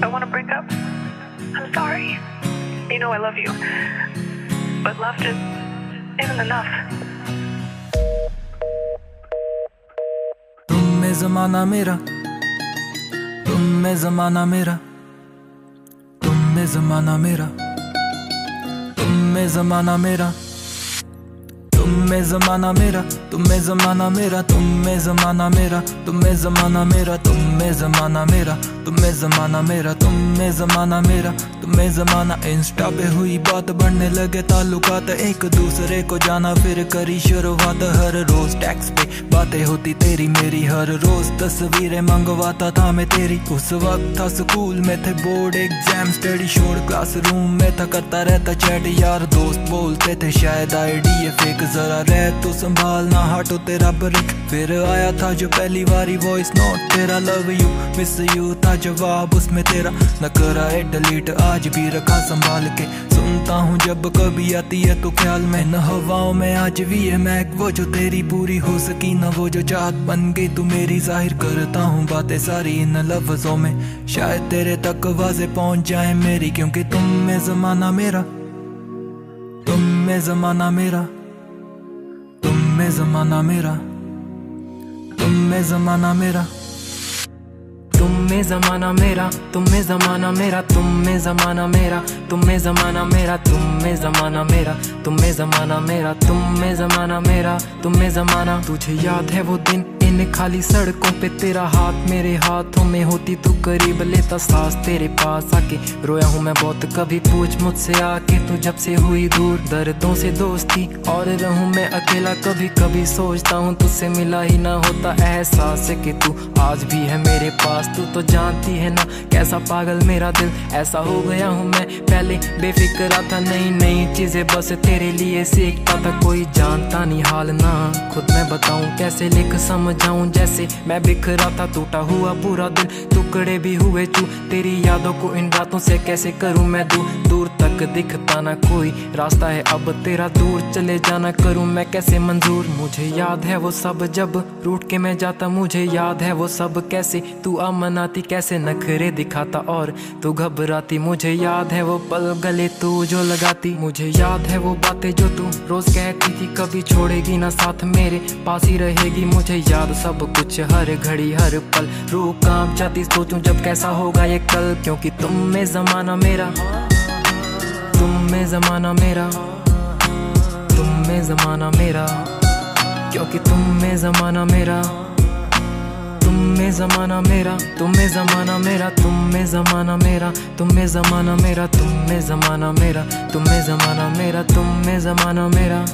I want to break up. I'm sorry. You know I love you. But love just isn't enough. तुम में ज़माना मेरा, तुम में ज़माना मेरा, तुम में ज़माना मेरा, तुम में ज़माना मेरा, तुम में ज़माना मेरा, तुम में ज़माना मेरा, तुम में ज़माना मेरा, तुम में ज़माना मेरा, तुम में ज़माना मेरा, तुम में ज़माना मेरा, तुम में ज़माना मेरा, तुम में ज़माना। इंस्टा पे हुई बात, बढ़ने लगे ताल्लुकात, एक दूसरे को जाना, फिर करी शुरुआत। हर रोज टैक्स पे बातें होती तेरी मेरी, हर रोज तस्वीरें मंगवाता था मैं तेरी। उस वक्त था स्कूल में, थे बोर्ड एग्जाम, स्टडी शोर क्लासरूम में था, करता रहता चैट यार। दोस्त बोलते थे शायद आईडी ये फेक, जरा रह तो संभालना हाटो तेरा ब्रेक। फिर आया था जो पहली बारी वॉइस नोट तेरा, लव यू मिस यू था जवाब उसमें तेरा, न करा है डिलीट आज भी रखा संभाल के। सुनता हूँ जब कभी आती है तो ख्याल में, न हवाओं में आज भी है महक वो जो तेरी पूरी हो सकी, न वो जो चाहत बन गई तू मेरी। जाहिर करता हूँ बातें सारी इन लफ्जों में, शायद तेरे तक वाजे पहुँच जाए मेरी, क्योंकि तुम में ज़माना मेरा, तुम में ज़माना मेरा, तुम में ज़माना मेरा, तुम में ज़माना मेरा, तुम में ज़माना मेरा, तुम में ज़माना मेरा, तुम में ज़माना मेरा, तुम में ज़माना मेरा, तुम में ज़माना मेरा, तुम में ज़माना मेरा, तुम में ज़माना मेरा, तुम में ज़माना। तुझे याद है वो दिन इन खाली सड़कों पे, तेरा हाथ मेरे हाथों में होती तू करीब, लेता सांस तेरे पास आके। रोया हूँ मैं बहुत कभी, पूछ मुझसे आके तू जब से हुई दूर, दर्दों से दोस्ती और रहूँ मैं अकेला। कभी कभी सोचता हूँ तुझसे मिला ही ना होता, एहसास है कि तू आज भी है मेरे पास। तू तो जानती है ना कैसा पागल मेरा दिल, ऐसा हो गया हूँ मैं, पहले बेफिक्रा था, नई नई चीजें बस तेरे लिए सीखता था, कोई जानता नहीं हाल ना खुद मैं बताऊँ कैसे लिख समझ जाऊं। जैसे मैं बिखरा था, टूटा हुआ पूरा दिल, टुकड़े भी हुए चू, तेरी यादों को इन रातों से कैसे करूं मैं दूर तक दिखता ना कोई रास्ता है अब तेरा, दूर चले जाना करूं मैं कैसे मंजूर। मुझे याद है वो सब जब रूठ के मैं जाता, मुझे याद है वो सब कैसे तू अमनाती, कैसे नखरे दिखाता और तू घबराती। मुझे याद है वो पल गले तू जो लगाती, मुझे याद है वो बातें जो तू रोज कहती थी, कभी छोड़ेगी ना साथ मेरे पास ही रहेगी। मुझे याद सब कुछ हर घड़ी हर पल, रूह कांप जाती सोचूं जब कैसा होगा ये कल, क्योंकि तुम में ज़माना मेरा, तुम में ज़माना मेरा, तुम में ज़माना मेरा, क्योंकि तुम में ज़माना मेरा, तुम में ज़माना मेरा, तुम में ज़माना मेरा, तुम में ज़माना मेरा, तुम में ज़माना मेरा, तुम में ज़माना मेरा, तुम में ज़माना मेरा, तुम में ज़माना मेरा।